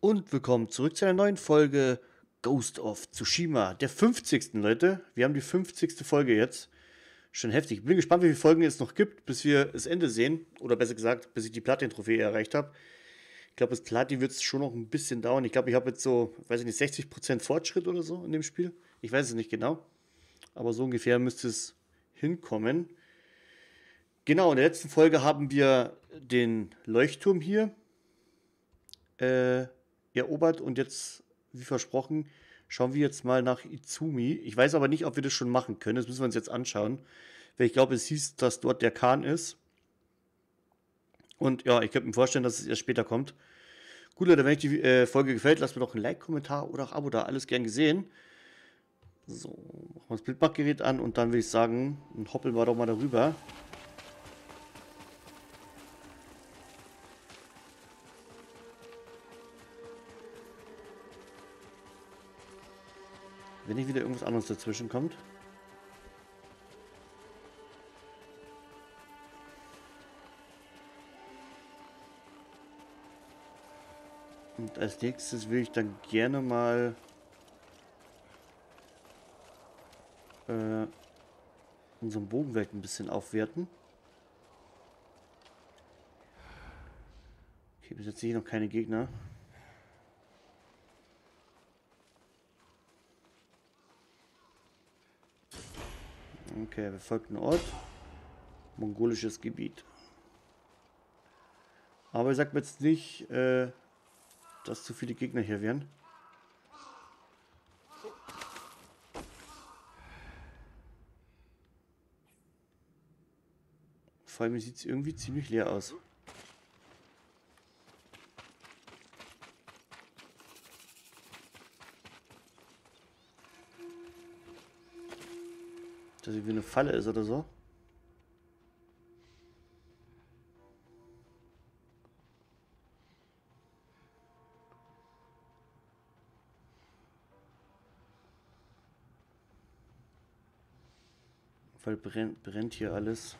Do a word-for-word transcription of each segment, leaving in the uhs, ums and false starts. Und willkommen zurück zu einer neuen Folge Ghost of Tsushima, der fünfzigsten Leute. Wir haben die fünfzigste Folge jetzt. Schon heftig. Ich bin gespannt, wie viele Folgen es noch gibt, bis wir das Ende sehen. Oder besser gesagt, bis ich die Platin-Trophäe erreicht habe. Ich glaube, das Platin wird es schon noch ein bisschen dauern. Ich glaube, ich habe jetzt so, weiß ich nicht, sechzig Prozent Fortschritt oder so in dem Spiel. Ich weiß es nicht genau. Aber so ungefähr müsste es hinkommen. Genau, in der letzten Folge haben wir den Leuchtturm hier äh, erobert. Und jetzt, wie versprochen, schauen wir jetzt mal nach Izumi. Ich weiß aber nicht, ob wir das schon machen können. Das müssen wir uns jetzt anschauen. Weil ich glaube, es hieß, dass dort der Khan ist. Und ja, ich könnte mir vorstellen, dass es erst später kommt. Gut, Leute, wenn euch die äh, Folge gefällt, lasst mir doch ein Like, Kommentar oder auch Abo da. Alles gern gesehen. So, machen wir das Bildbackgerät an und dann würde ich sagen, hoppeln wir doch mal darüber. Wenn nicht wieder irgendwas anderes dazwischen kommt. Und als nächstes will ich dann gerne mal äh, unseren Bogenwerk ein bisschen aufwerten. Okay, bis jetzt sehe ich noch keine Gegner. Okay, wir folgten Ort. Mongolisches Gebiet. Aber ich sag mir jetzt nicht, äh, dass zu viele Gegner hier wären. Vor allem sieht es irgendwie ziemlich leer aus. Dass es wie eine Falle ist oder so. Weil brennt, brennt hier alles.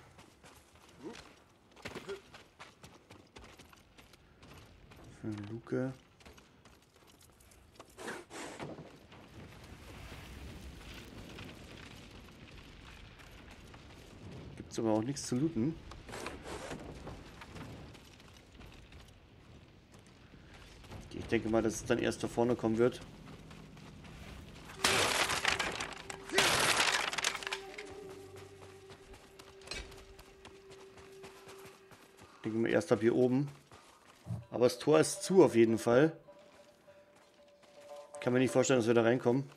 Für eine Luke. Gibt's aber auch nichts zu looten. Ich denke mal, dass es dann erst da vorne kommen wird. Erst ab hier oben. Aber das Tor ist zu auf jeden Fall. Kann mir nicht vorstellen, dass wir da reinkommen.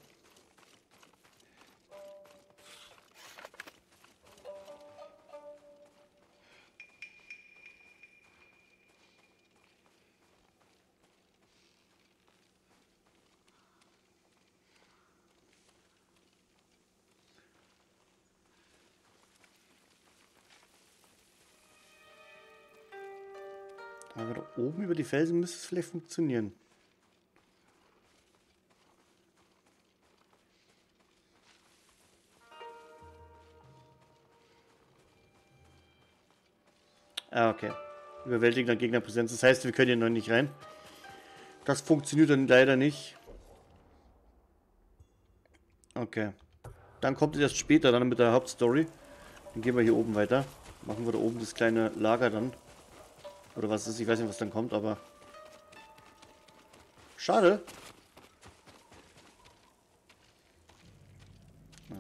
Aber da oben über die Felsen müsste es vielleicht funktionieren. Ah, okay. Überwältigender Gegnerpräsenz. Das heißt, wir können hier noch nicht rein. Das funktioniert dann leider nicht. Okay. Dann kommt es erst später, dann mit der Hauptstory. Dann gehen wir hier oben weiter. Machen wir da oben das kleine Lager dann. Oder was ist? Ich weiß nicht, was dann kommt, aber... Schade.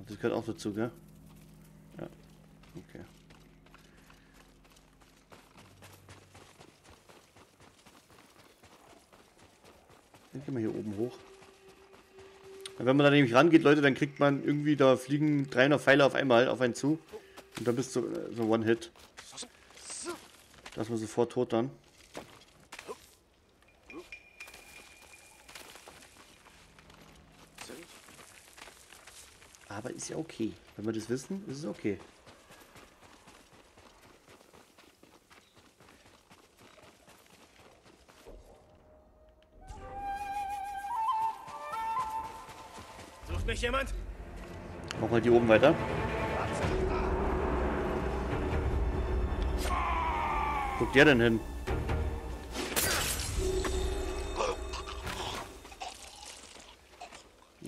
Das gehört auch dazu, gell? Ja. Okay. Dann gehen wir hier oben hoch. Und wenn man da nämlich rangeht, Leute, dann kriegt man irgendwie, da fliegen dreihundert Pfeile auf einmal auf einen zu. Und dann bist du so ein One-Hit. Lass mal sofort tot dann. Aber ist ja okay. Wenn wir das wissen, ist es okay. Sucht mich jemand? Mach mal die oben weiter. Wo guckt der denn hin?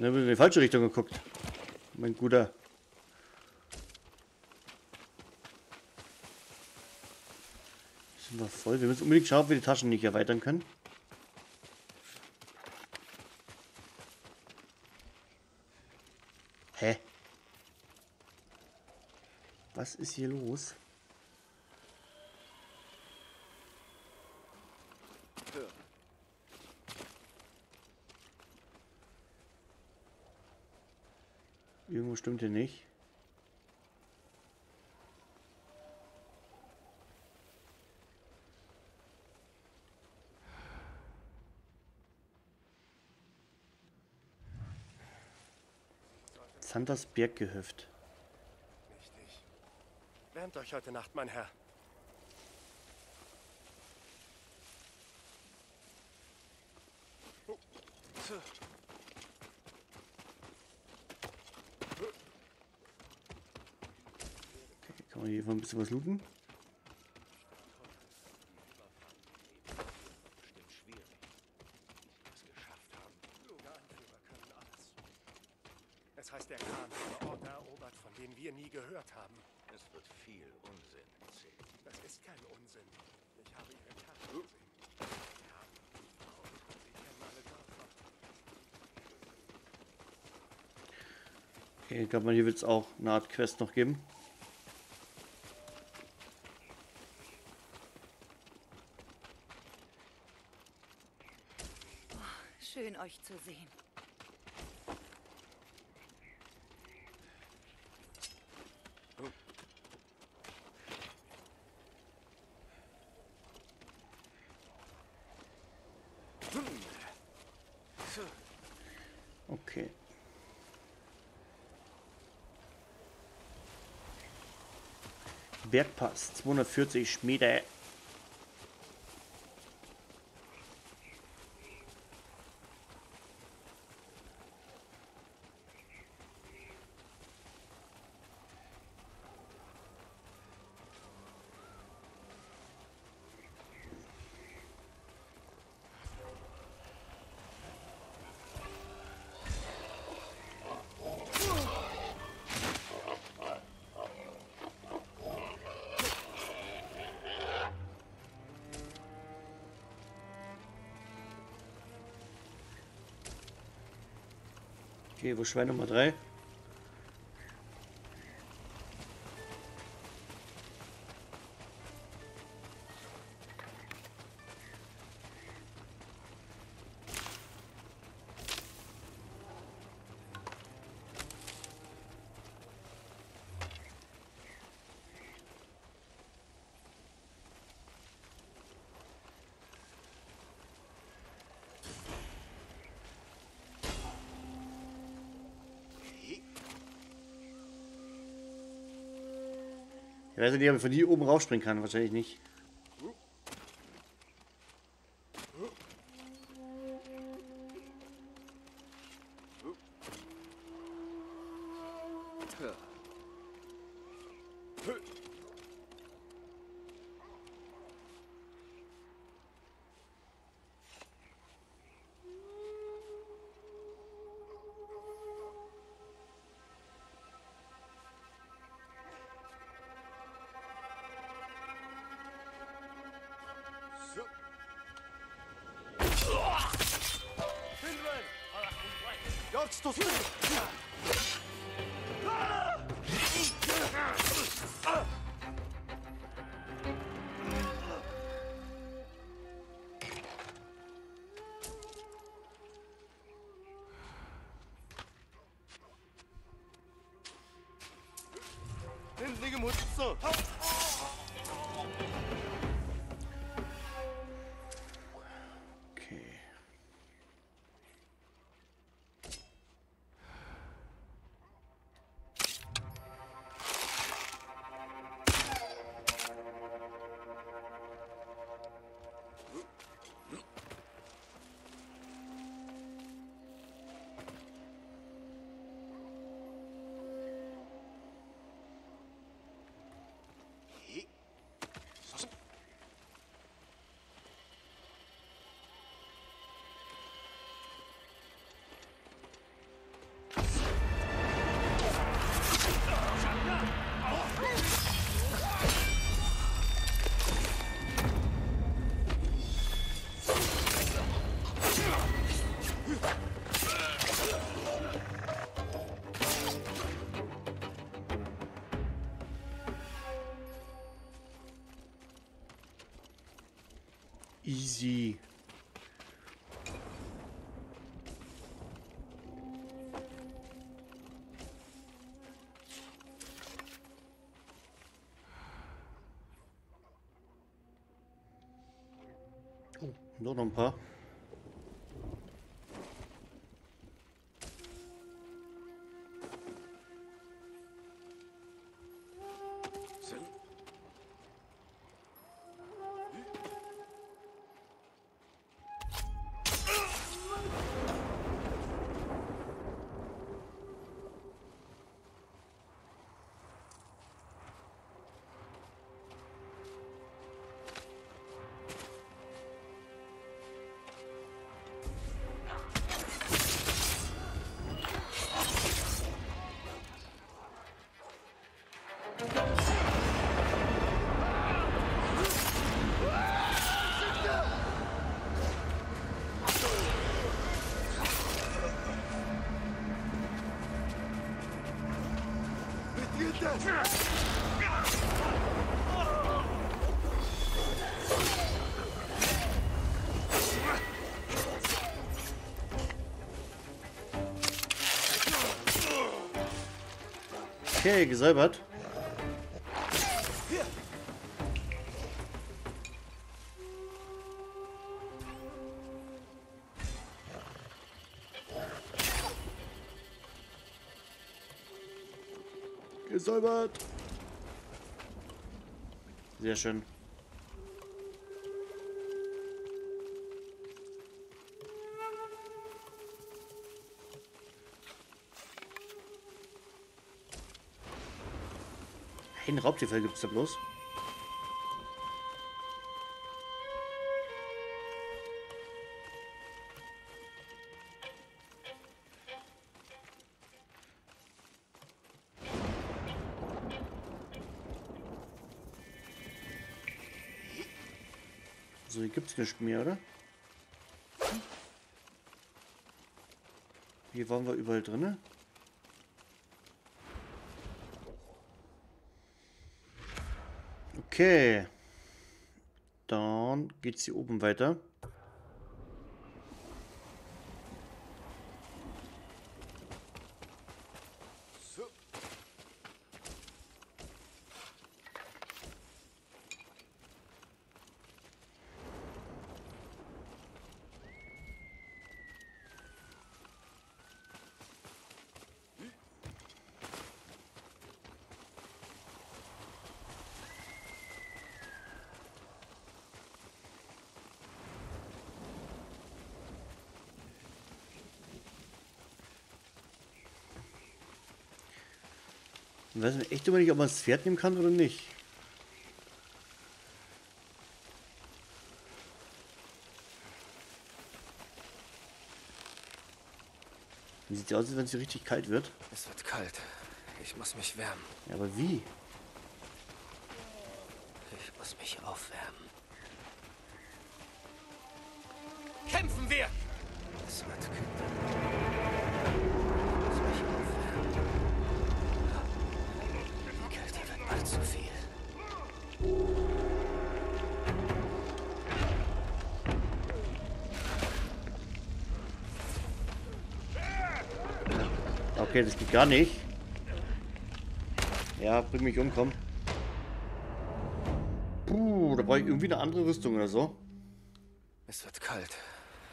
Da haben wir in die falsche Richtung geguckt. Mein Guter. Sind wir voll. Wir müssen unbedingt schauen, ob wir die Taschen nicht erweitern können. Hä? Was ist hier los? Irgendwo stimmt hier nicht. Sanders Berggehöft. Richtig. Wärmt euch heute Nacht, mein Herr. Kann man hier ein bisschen was looten? Das heißt, der Khan hat Orte erobert, von denen wir nie gehört haben. Es wird viel Unsinn erzählt. Das ist kein Unsinn. Ich habe ihre Karte gesehen. Wir haben die Frau, die kennen alle Dörfer. Okay, ich glaube, hier wird es auch eine Art Quest noch geben. Oh, schön, euch zu sehen. Okay. Bergpass, zweihundertvierzig Meter. Okay, wo ist Schwein Nummer drei? Ich weiß nicht, ob ich von hier oben raufspringen kann. Wahrscheinlich nicht. sie. Oh, nur noch ein paar. Okay, gesäubert. Gesäubert. Sehr schön. Ein Raubtierfell gibt es da bloß. So, hier gibt es nicht mehr, oder? Hier waren wir überall drin. Okay, dann geht's hier oben weiter. Ich weiß echt immer nicht, ob man das Pferd nehmen kann oder nicht. Wie sieht es aus, wenn es hier richtig kalt wird? Es wird kalt. Ich muss mich wärmen. Ja, aber wie? Ich muss mich aufwärmen. Kämpfen wir! Es wird kalt. Zu viel. Okay, das geht gar nicht. Ja, bring mich um, komm. Puh, da brauche ich irgendwie eine andere Rüstung oder so. Es wird kalt.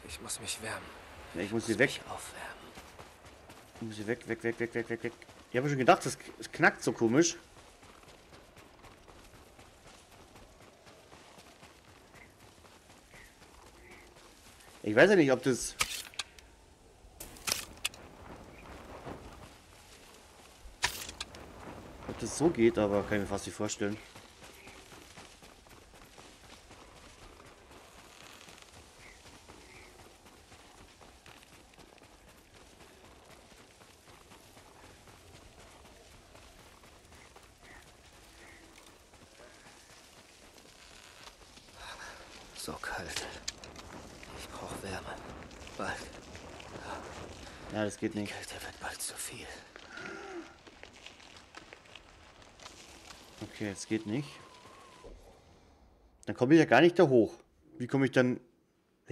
Ich muss mich wärmen. Ja, ich, ich muss sie weg. Aufwärmen. Ich muss sie weg, weg, weg, weg, weg, weg, weg. Ich habe schon gedacht, es knackt so komisch. Ich weiß ja nicht, ob das... Ob das so geht, aber kann ich mir fast nicht vorstellen. So kalt. Wärme. Bald. Ja, das geht nicht. Die Kälte wird bald zu viel. Okay, das geht nicht. Dann komme ich ja gar nicht da hoch. Wie komme ich dann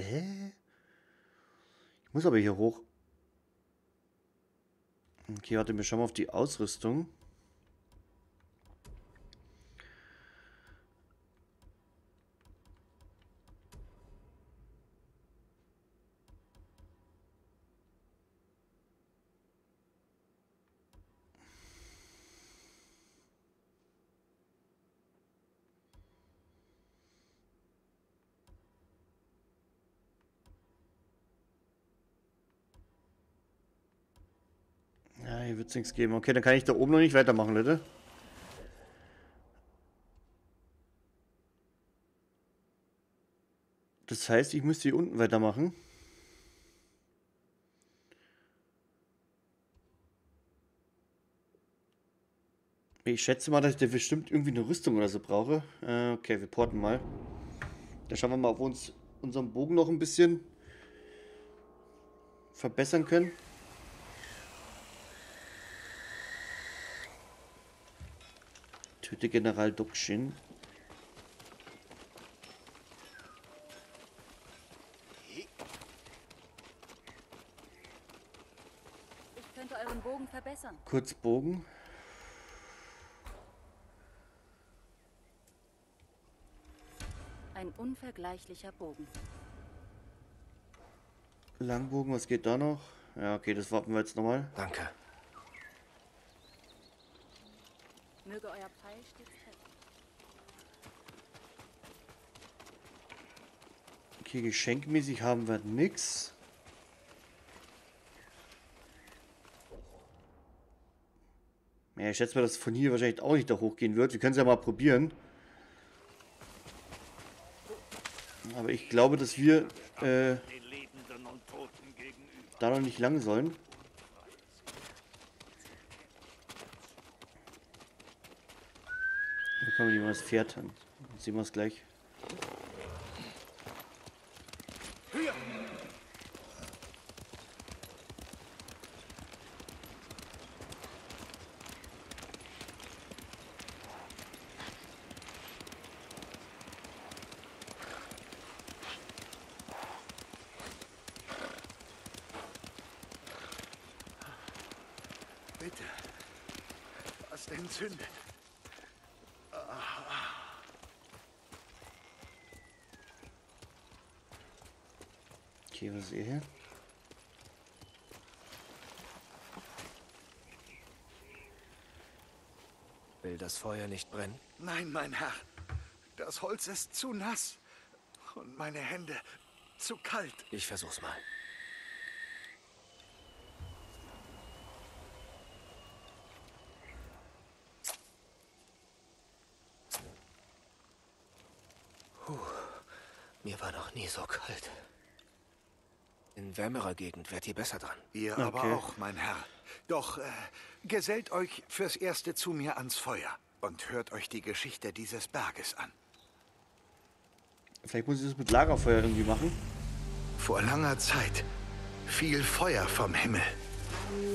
Hä? Ich muss aber hier hoch. Okay, warte, wir schauen mal auf die Ausrüstung. Wird es nichts geben. Okay, dann kann ich da oben noch nicht weitermachen, Leute. Das heißt, ich müsste hier unten weitermachen. Ich schätze mal, dass ich da bestimmt irgendwie eine Rüstung oder so brauche. Äh, okay, wir porten mal. Da schauen wir mal, ob wir uns unseren Bogen noch ein bisschen verbessern können. Töte General Dokshin. Ich könnte euren Bogen verbessern. Kurzbogen. Ein unvergleichlicher Bogen. Langbogen, was geht da noch? Ja, okay, das warten wir jetzt nochmal. Danke. Möge euer Pfeil stets treffen. Okay, geschenkmäßig haben wir nichts. Ja, ich schätze mal, dass von hier wahrscheinlich auch nicht da hochgehen wird. Wir können es ja mal probieren. Aber ich glaube, dass wir äh, da noch nicht lang sollen. Können wir mal das Pferd an. Dann sehen wir es gleich. Bitte. Was denn zündet? Okay, was ist ihr hier? Will das Feuer nicht brennen? Nein, mein Herr. Das Holz ist zu nass und meine Hände zu kalt. Ich versuch's mal. Puh, mir war noch nie so kalt. In wärmerer Gegend wärt ihr besser dran. Ihr okay. Aber auch, mein Herr. Doch, äh, gesellt euch fürs Erste zu mir ans Feuer und hört euch die Geschichte dieses Berges an. Vielleicht muss ich das mit Lagerfeuer irgendwie machen. Vor langer Zeit fiel Feuer vom Himmel.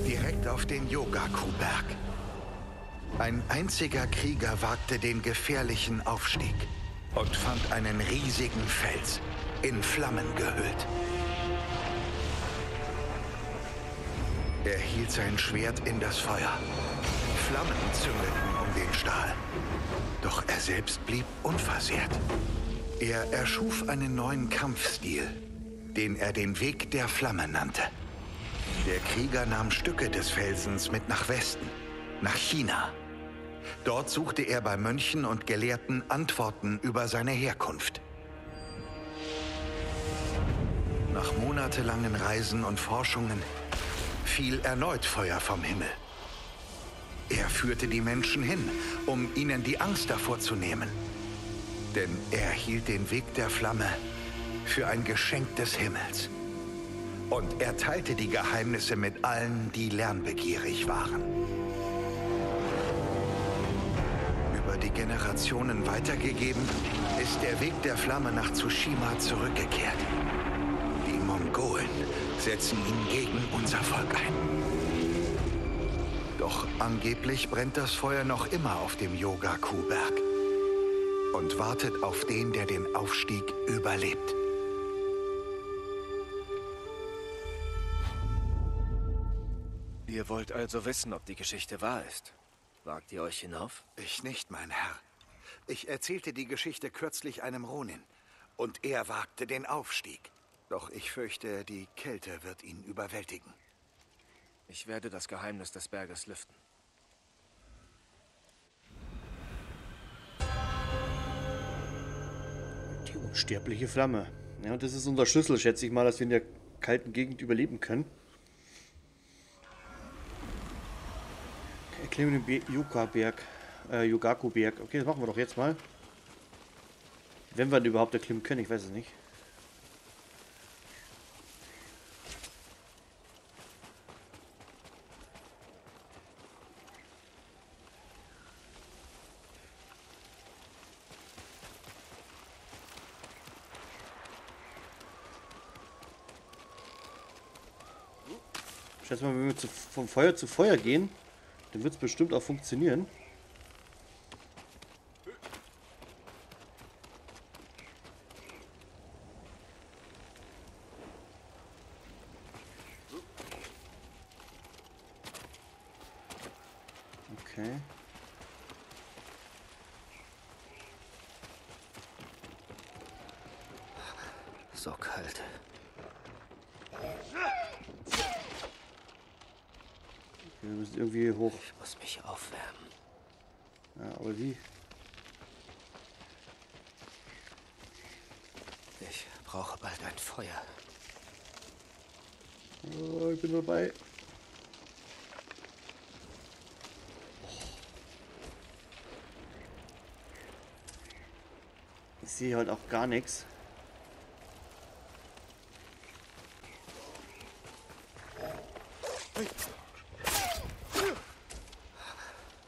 Direkt auf den Yōgaku-Berg. Ein einziger Krieger wagte den gefährlichen Aufstieg und fand einen riesigen Fels in Flammen gehüllt. Er hielt sein Schwert in das Feuer. Flammen zündeten um den Stahl. Doch er selbst blieb unversehrt. Er erschuf einen neuen Kampfstil, den er den Weg der Flamme nannte. Der Krieger nahm Stücke des Felsens mit nach Westen, nach China. Dort suchte er bei Mönchen und Gelehrten Antworten über seine Herkunft. Nach monatelangen Reisen und Forschungen fiel erneut Feuer vom Himmel. Er führte die Menschen hin, um ihnen die Angst davor zu nehmen. Denn er hielt den Weg der Flamme für ein Geschenk des Himmels. Und er teilte die Geheimnisse mit allen, die lernbegierig waren. Über die Generationen weitergegeben, ist der Weg der Flamme nach Tsushima zurückgekehrt. Die Mongolen setzen ihn gegen unser Volk ein. Doch angeblich brennt das Feuer noch immer auf dem Yōgaku-Berg und wartet auf den, der den Aufstieg überlebt. Ihr wollt also wissen, ob die Geschichte wahr ist. Wagt ihr euch hinauf? Ich nicht, mein Herr. Ich erzählte die Geschichte kürzlich einem Ronin, und er wagte den Aufstieg. Doch ich fürchte, die Kälte wird ihn überwältigen. Ich werde das Geheimnis des Berges lüften. Die unsterbliche Flamme. Ja, das ist unser Schlüssel, schätze ich mal, dass wir in der kalten Gegend überleben können. Erklimmen den Yōgaku-Berg. Äh, Yōgaku-Berg. Okay, das machen wir doch jetzt mal. Wenn wir den überhaupt erklimmen können, ich weiß es nicht. Schätze mal, wenn wir zu, vom Feuer zu Feuer gehen, dann wird es bestimmt auch funktionieren. Okay. So kalt. Wir müssen irgendwie hoch. Ich muss mich aufwärmen. Ja, aber wie? Ich brauche bald ein Feuer. Oh, ich bin dabei. Ich sehe halt auch gar nichts.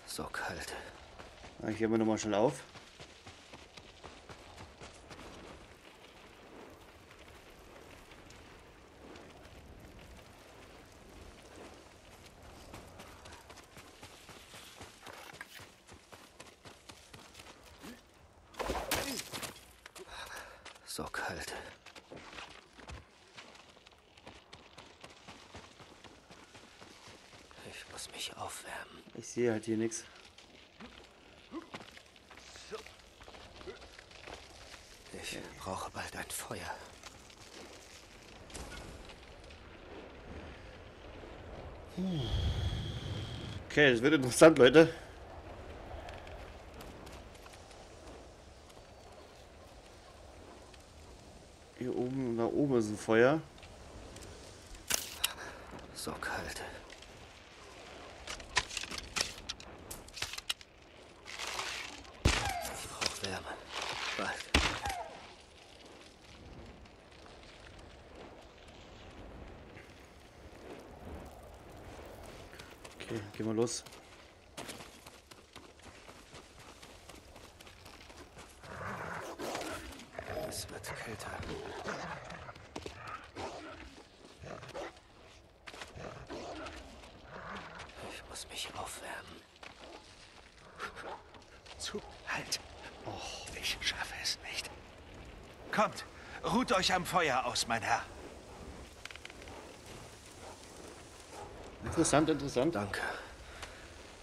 So kalt. Ich hebe nochmal schnell auf. So kalt. Ich muss mich aufwärmen. Ich sehe halt hier nichts. Ich brauche bald ein Feuer. Hm. Okay, das wird interessant, Leute. Hier oben und da oben ist ein Feuer. So kalt. Ich brauche Wärme. Bald. Okay, gehen wir los. Es wird kälter. Ich muss mich aufwärmen. Zu, halt! Oh, ich schaffe es nicht. Kommt, ruht euch am Feuer aus, mein Herr. Interessant, interessant. Danke.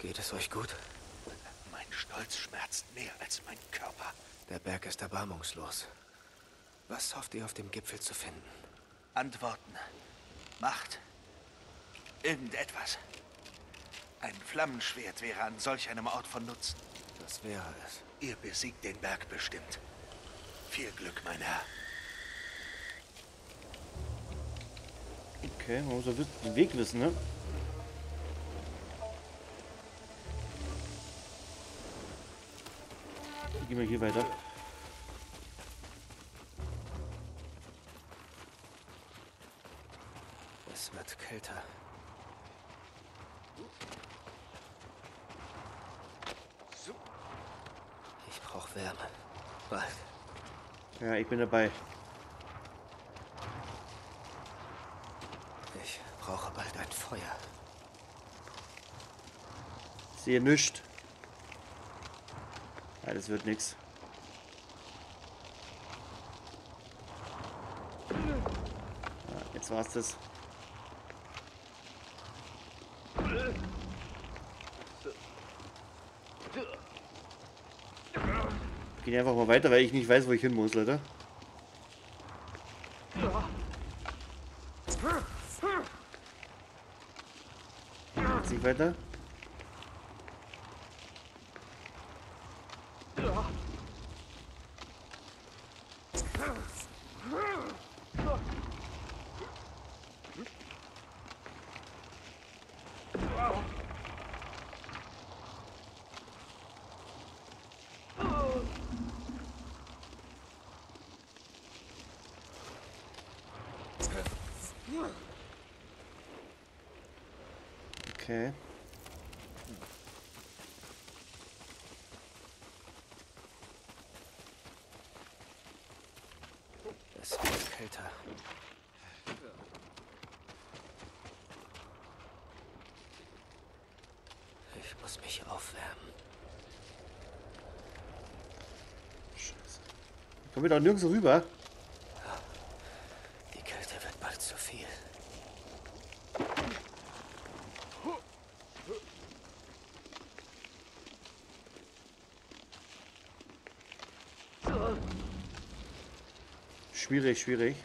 Geht es euch gut? Mein Stolz schmerzt mehr als mein Körper. Der Berg ist erbarmungslos. Was hofft ihr auf dem Gipfel zu finden? Antworten. Macht. Irgendetwas. Ein Flammenschwert wäre an solch einem Ort von Nutzen. Das wäre es. Ihr besiegt den Berg bestimmt. Viel Glück, mein Herr. Okay, man muss ja den Weg wissen, ne? Gehen wir hier weiter. Es wird kälter. Ich brauche Wärme. Bald. Ja, ich bin dabei. Ich brauche bald ein Feuer. Ich sehe nichts. Ja, das wird nichts. Ja, jetzt war's das. Gehen einfach mal weiter, weil ich nicht weiß, wo ich hin muss, Leute. Jetzt nicht weiter. Okay. Es wird kälter. Ich muss mich aufwärmen. Scheiße. Ich komme doch nirgends rüber. Die Kälte wird bald zu viel. Schwierig, schwierig.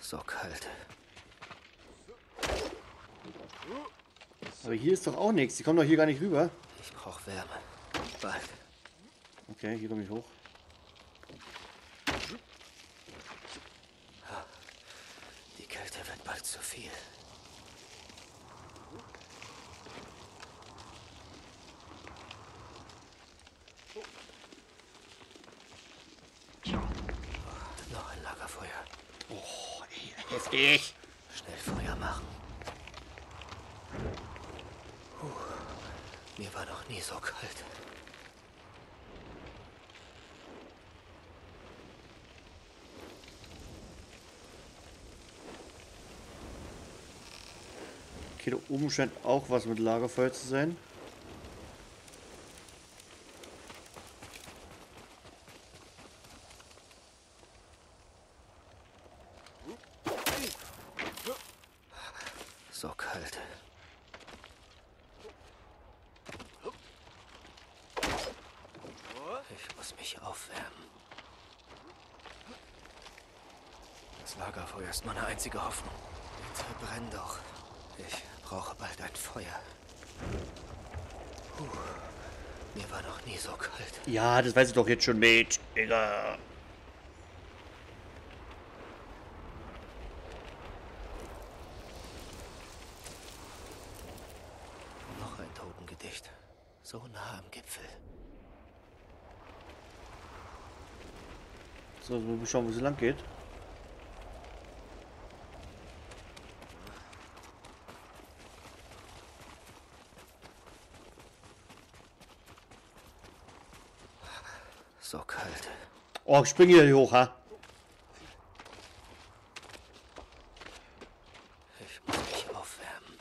So kalt. Aber hier ist doch auch nichts. Die kommen doch hier gar nicht rüber. Ich brauche Wärme. Bald. Okay, hier komme ich hoch. Die Kälte wird bald zu viel. Noch ein Lagerfeuer. Oh, ey, jetzt geh ich. Schnell Feuer machen. Mir war noch nie so kalt. Okay, da oben scheint auch was mit Lagerfeuer zu sein. So kalt. Ich muss mich aufwärmen. Das Lagerfeuer ist meine einzige Hoffnung. Jetzt verbrenn doch. Ich brauche bald ein Feuer. Puh. Mir war noch nie so kalt. Ja, das weiß ich doch jetzt schon, Mädchen. Egal. Noch ein Totengedicht. So nah am Gipfel. So, also wir schauen, wo sie lang geht. So kalt. Oh, ich springe hier hoch, ha? Ich muss mich aufwärmen.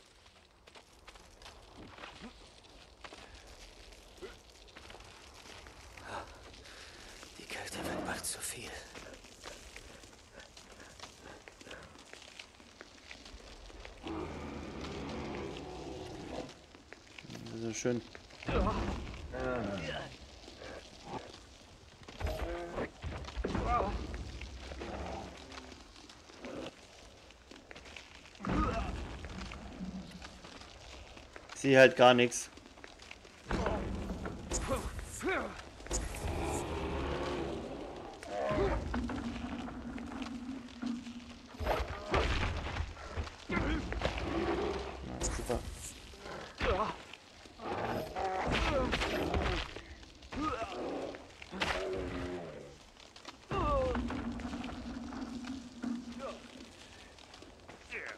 Die Kälte wird bald zu viel. Das ist schön. Ah. Ich sehe halt gar nichts.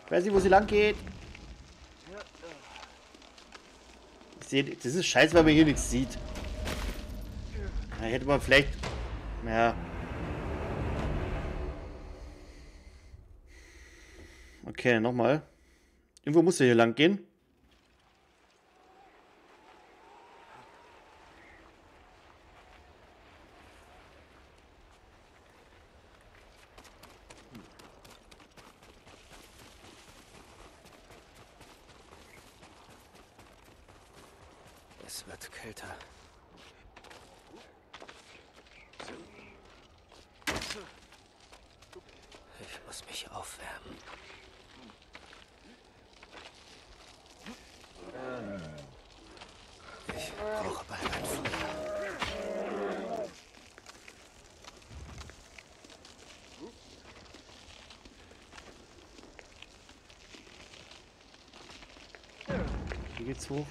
Ich weiß nicht, wo sie lang geht. Ich sehe, das ist scheiße, weil man hier nichts sieht. Da hätte man vielleicht... Ja. Okay, nochmal. Irgendwo muss er hier lang gehen. Es wird kälter. Ich muss mich aufwärmen. Ich brauche bald ein Feuer. Hier geht's hoch.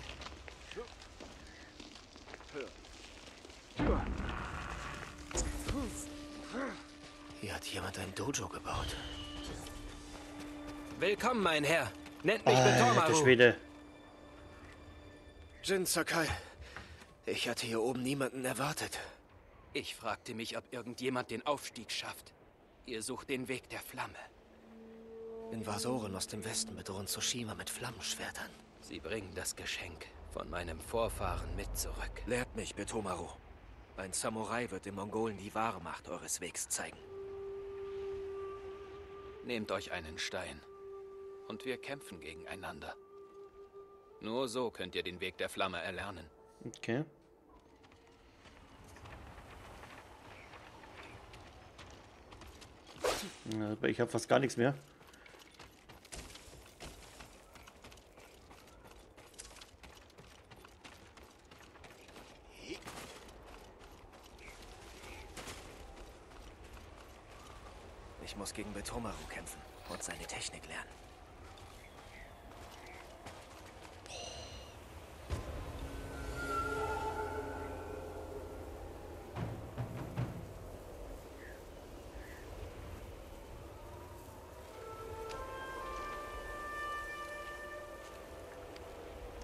Hier hat jemand ein Dojo gebaut. Willkommen, mein Herr. Nennt mich Bettōmaru. Jin Sakai, ich hatte hier oben niemanden erwartet. Ich fragte mich, ob irgendjemand den Aufstieg schafft. Ihr sucht den Weg der Flamme. Invasoren aus dem Westen bedrohen Tsushima mit Flammenschwertern. Sie bringen das Geschenk von meinem Vorfahren mit zurück. Lehrt mich, Bettōmaru. Ein Samurai wird den Mongolen die wahre Macht eures Wegs zeigen. Nehmt euch einen Stein und wir kämpfen gegeneinander. Nur so könnt ihr den Weg der Flamme erlernen. Okay. Aber ich habe fast gar nichts mehr. Ich muss gegen Bettōmaru kämpfen und seine Technik lernen.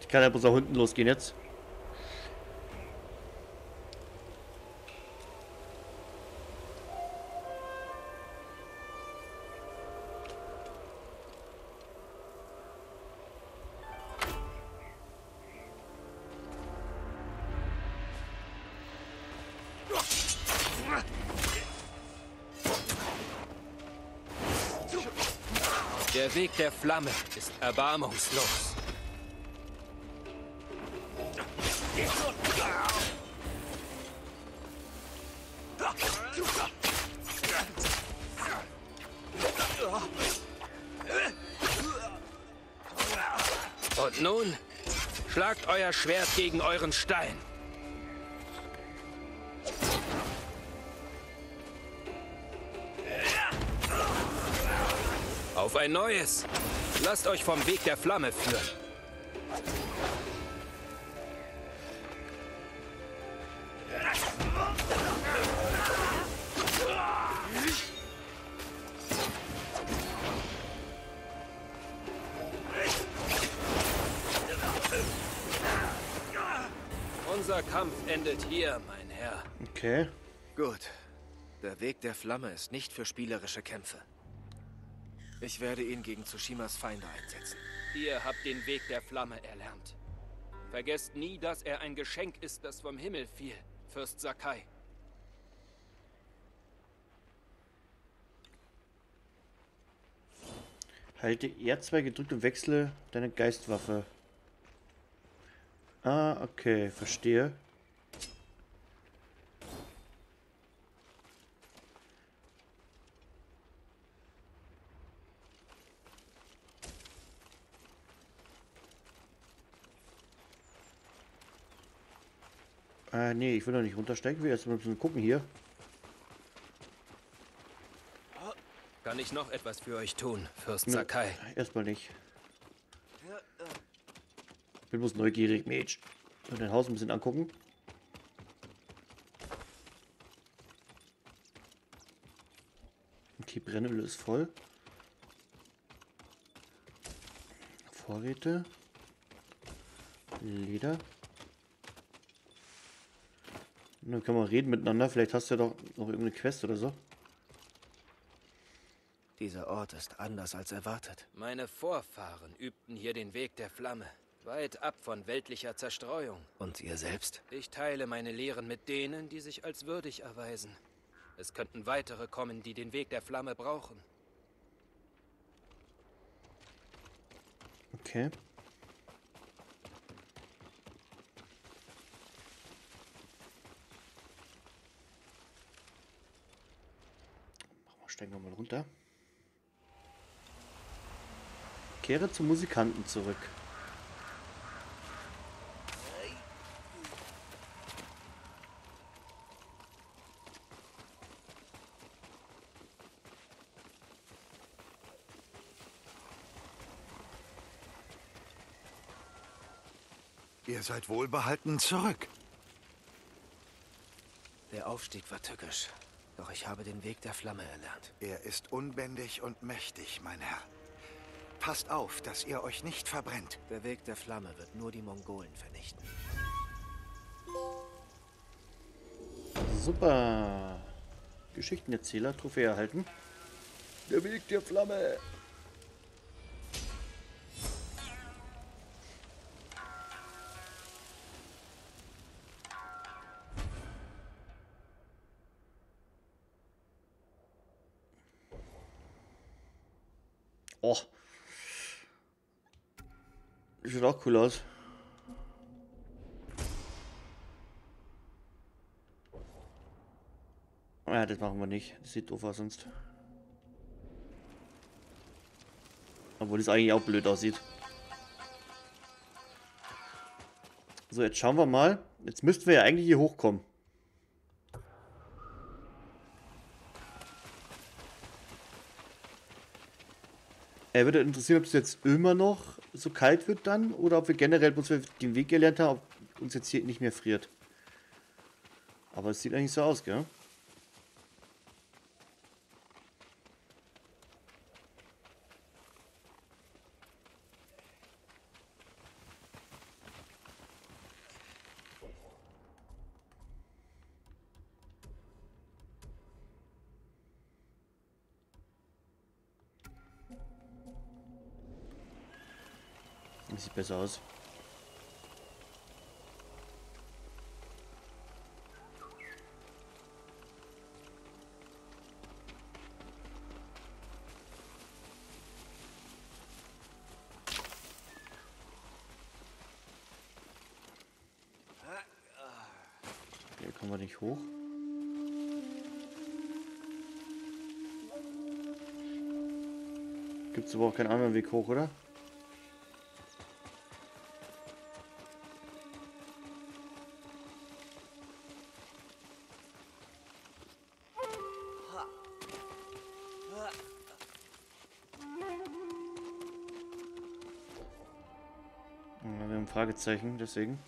Ich kann ja bloß nach unten losgehen jetzt. Der Weg der Flamme ist erbarmungslos. Und nun schlagt euer Schwert gegen euren Stein. Auf ein neues! Lasst euch vom Weg der Flamme führen. Unser Kampf endet hier, mein Herr. Okay. Gut. Der Weg der Flamme ist nicht für spielerische Kämpfe. Ich werde ihn gegen Tsushimas Feinde einsetzen. Ihr habt den Weg der Flamme erlernt. Vergesst nie, dass er ein Geschenk ist, das vom Himmel fiel, Fürst Sakai. Halte R zwei gedrückt und wechsle deine Geistwaffe. Ah, okay, verstehe. Äh, nee, ich will noch nicht runtersteigen. Ich will erst mal ein bisschen gucken hier. Kann ich noch etwas für euch tun, Fürst Sakai? Nee, erstmal nicht. Ich bin bloß neugierig, Mädch. Ich will dein Haus ein bisschen angucken. Okay, Brennöl ist voll. Vorräte. Leder. Und dann können wir reden miteinander. Vielleicht hast du ja doch noch irgendeine Quest oder so. Dieser Ort ist anders als erwartet. Meine Vorfahren übten hier den Weg der Flamme. Weit ab von weltlicher Zerstreuung. Und ihr selbst? Ich teile meine Lehren mit denen, die sich als würdig erweisen. Es könnten weitere kommen, die den Weg der Flamme brauchen. Okay. Steigen wir mal runter. Kehre zum Musikanten zurück. Ihr seid wohlbehalten zurück. Der Aufstieg war tückisch. Doch ich habe den Weg der Flamme erlernt. Er ist unbändig und mächtig, mein Herr. Passt auf, dass ihr euch nicht verbrennt. Der Weg der Flamme wird nur die Mongolen vernichten. Super. Geschichtenerzähler, Trophäe erhalten. Der Weg der Flamme. Oh. Das sieht auch cool aus. Ja, das machen wir nicht. Das sieht doof aus sonst. Obwohl das eigentlich auch blöd aussieht. So, jetzt schauen wir mal. Jetzt müssten wir ja eigentlich hier hochkommen. Er würde interessieren, ob es jetzt immer noch so kalt wird dann oder ob wir generell uns den Weg gelernt haben, ob uns jetzt hier nicht mehr friert. Aber es sieht eigentlich so aus, gell? Das sieht besser aus. Hier kommen wir nicht hoch. Gibt es aber auch keinen anderen Weg hoch, oder? Fragezeichen, deswegen.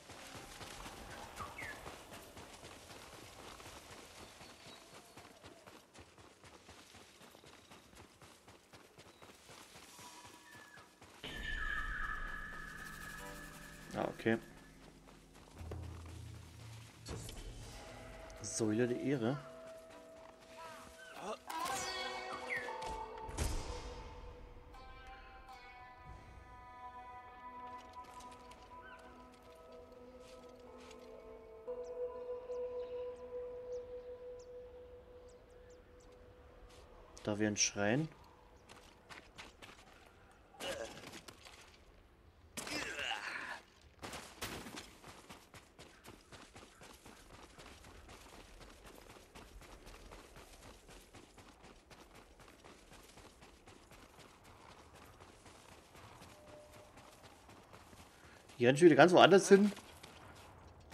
Ah, okay. Säule der Ehre. Da wir einen Schrein. Hier rennt schon wieder ganz woanders hin,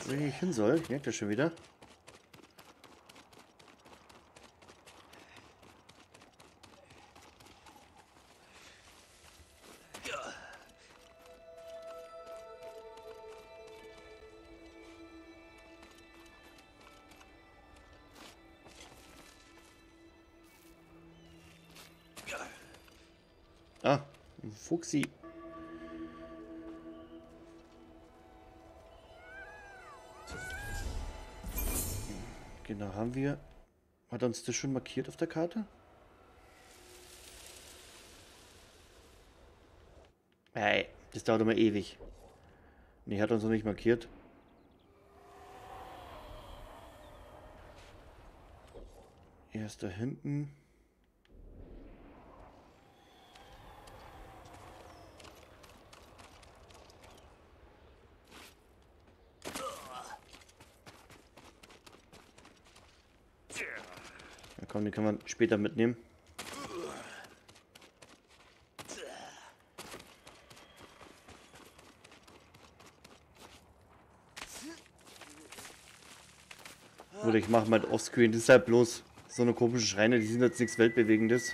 wo ich nicht hin soll. Ich merke das schon wieder. Ah, Fuchsi. Genau, haben wir... Hat uns das schon markiert auf der Karte? Hey, das dauert immer ewig. Nee, hat uns noch nicht markiert. Er ist da hinten. Ja komm, den kann man später mitnehmen. Oder ich mache mal offscreen, das ist halt bloß so eine komische Schreine, die sind jetzt nichts Weltbewegendes.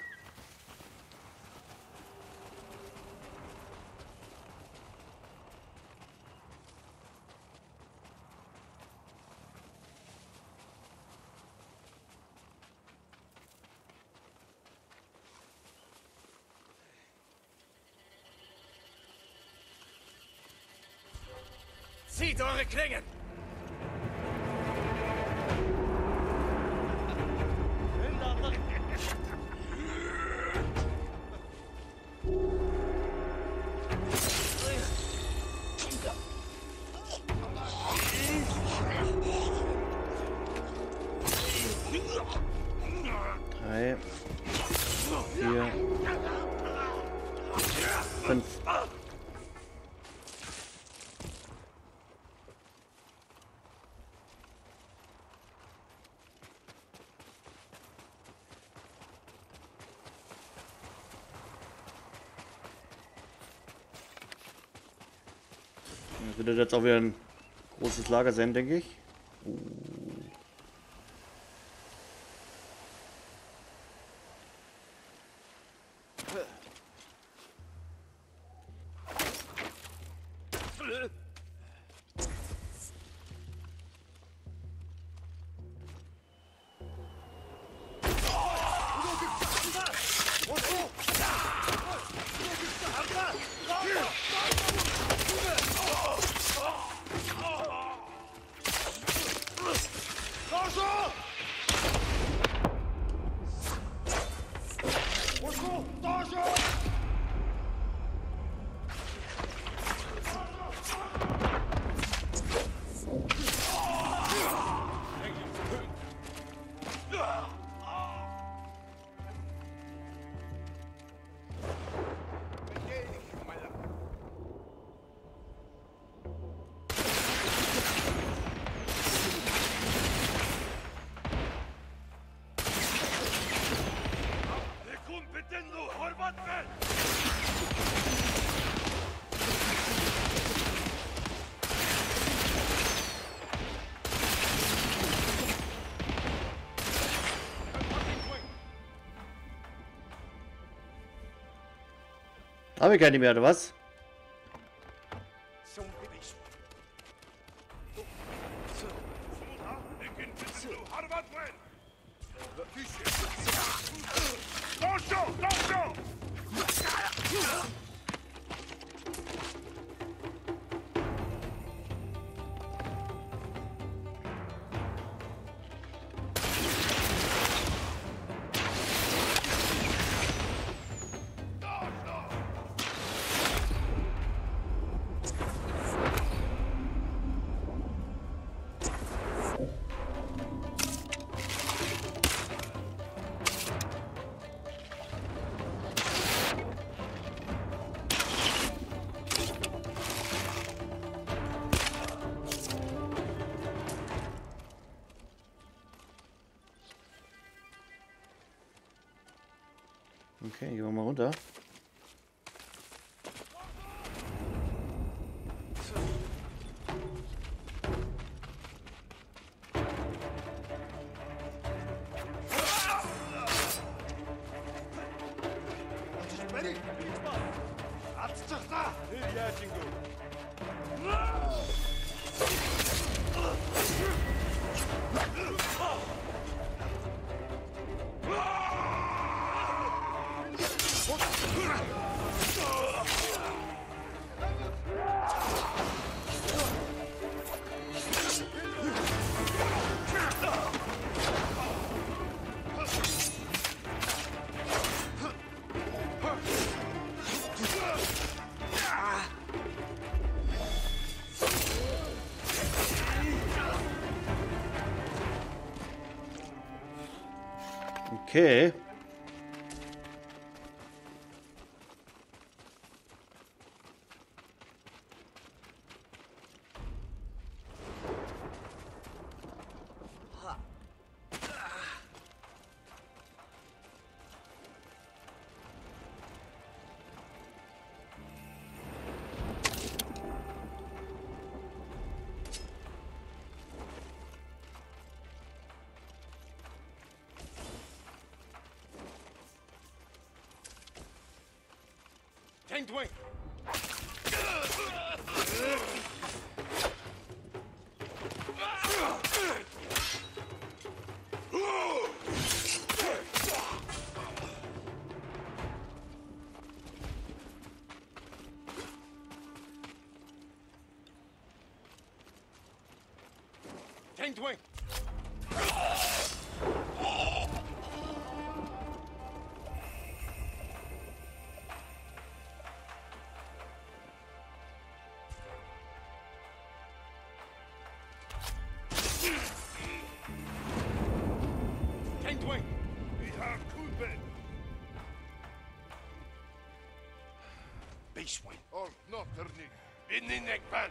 Zieht eure Klingen! Das wird jetzt auch wieder ein großes Lager sein, denke ich. Haben wir keine mehr, oder was? Okay, gehen wir mal runter. What? Okay. Or not, Ernie. In the neck band.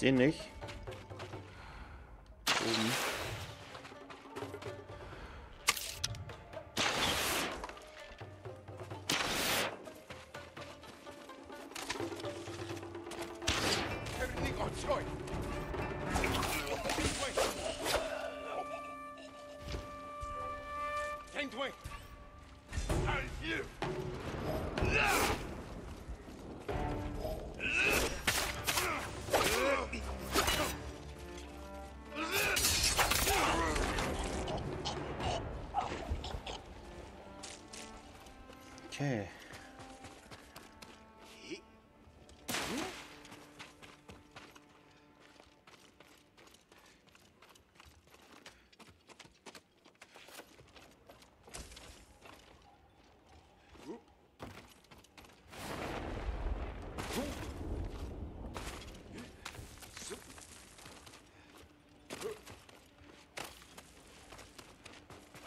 Seh nicht. Oben. Okay.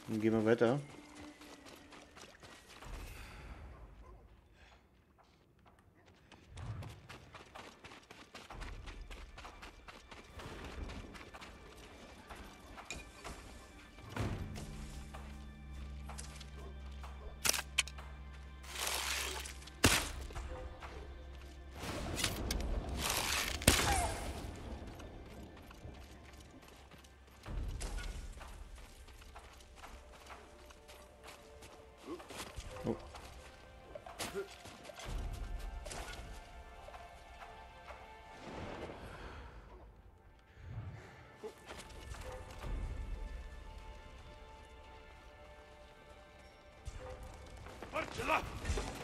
Dann gehen wir weiter.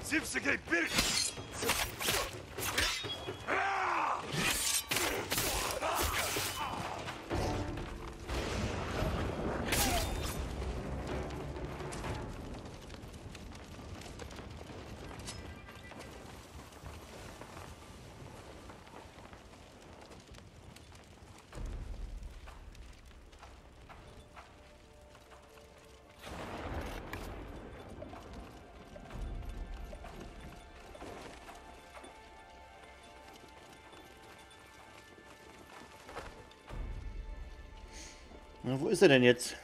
Zipsige Birk! Na, wo ist er denn jetzt?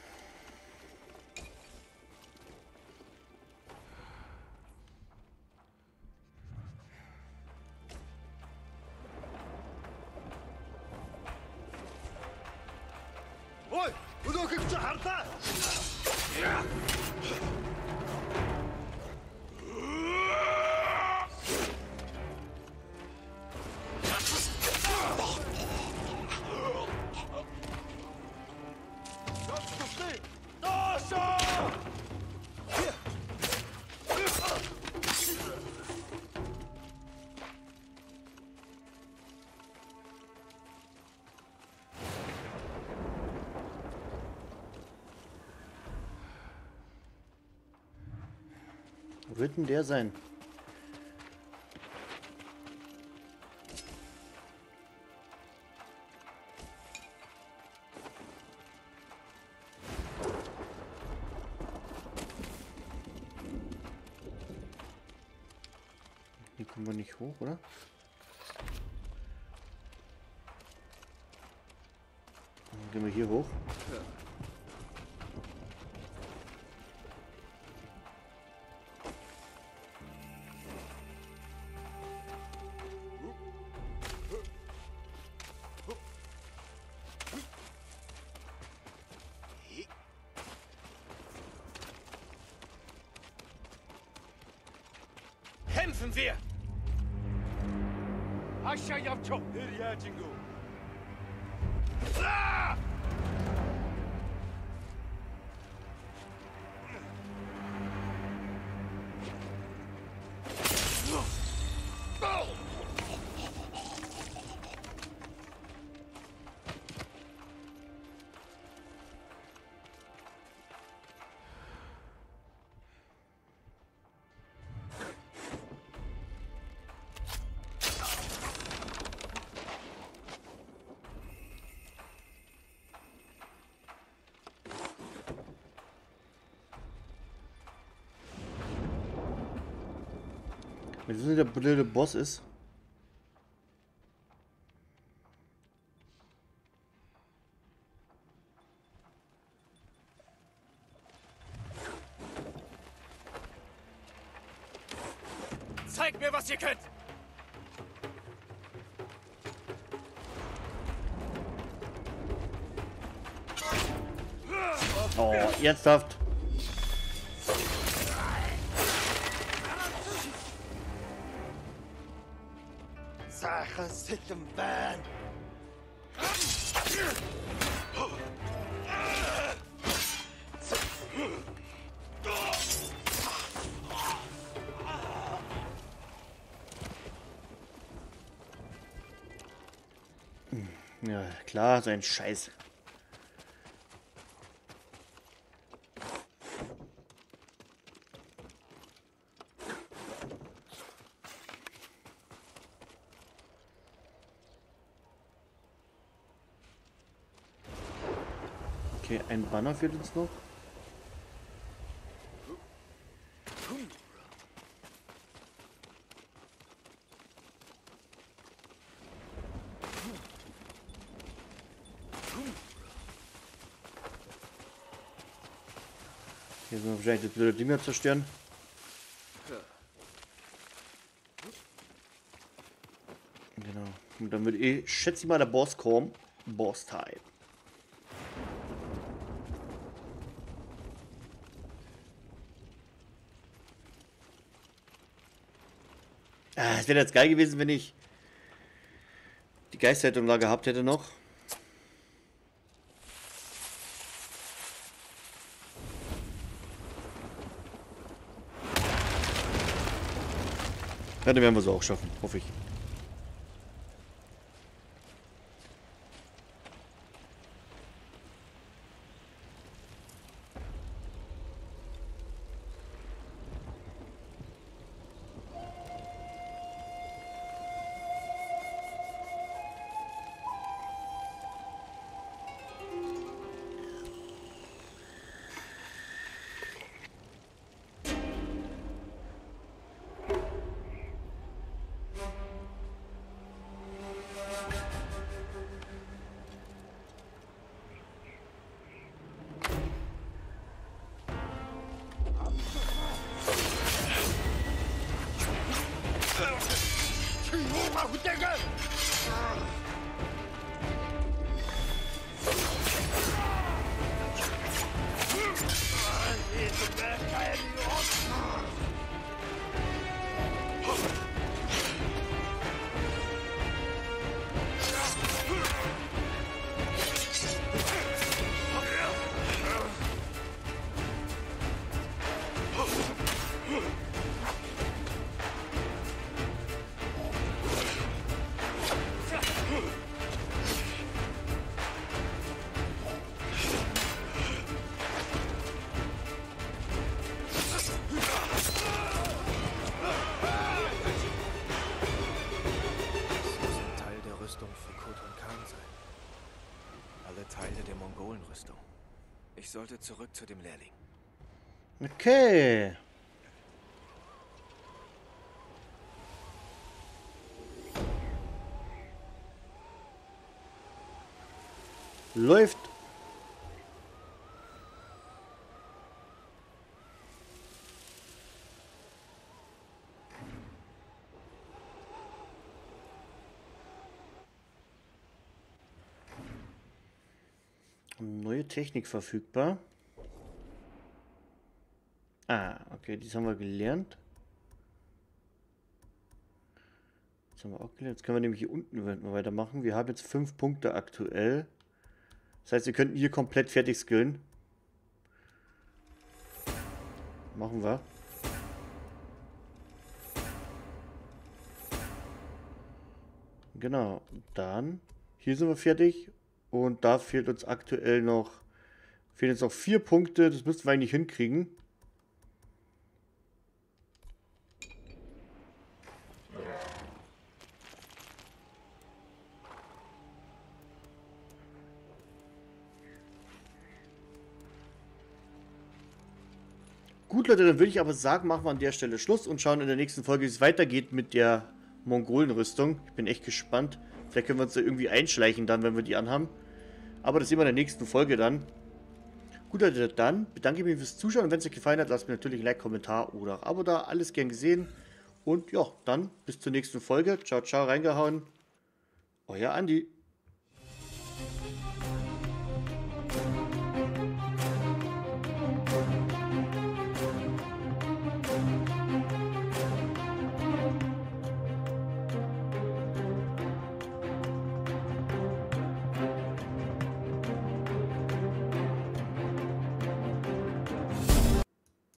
Wo wird denn der sein? Hier kommen wir nicht hoch, oder? Dann gehen wir hier hoch. Ja. Kämpfen wir! Wenn das nicht der blöde Boss ist. Zeig mir, was ihr könnt! Oh, ernsthaft! Sit them back. Ja, klar, so ein Scheiß. Okay, ein Banner fehlt uns noch. Hier sind wir wahrscheinlich das blöde Ding mehr zerstören. Genau. Und dann wird eh, schätze ich mal, der Boss kommen. Boss-Type. Es wäre jetzt geil gewesen, wenn ich die Geisthaltung da gehabt hätte noch. Ja, dann werden wir es auch schaffen, hoffe ich. sollte zurück zu dem Lehrling. Okay. Läuft. Neue Technik verfügbar. Ah, okay, das haben wir gelernt. Das haben wir auch gelernt. Jetzt können wir nämlich hier unten weitermachen. Wir haben jetzt fünf Punkte aktuell. Das heißt, wir könnten hier komplett fertig skillen. Machen wir. Genau. Dann. Hier sind wir fertig. Und da fehlt uns aktuell noch. Fehlen jetzt noch vier Punkte. Das müssten wir eigentlich hinkriegen. Gut, Leute, dann würde ich aber sagen, machen wir an der Stelle Schluss und schauen in der nächsten Folge, wie es weitergeht mit der Mongolenrüstung. Ich bin echt gespannt. Vielleicht können wir uns da irgendwie einschleichen dann, wenn wir die anhaben. Aber das sehen wir in der nächsten Folge dann. Gut, Leute, dann bedanke ich mich fürs Zuschauen. Und wenn es euch gefallen hat, lasst mir natürlich ein Like, Kommentar oder ein Abo da. Alles gern gesehen. Und ja, dann bis zur nächsten Folge. Ciao, ciao, reingehauen. Euer Andi.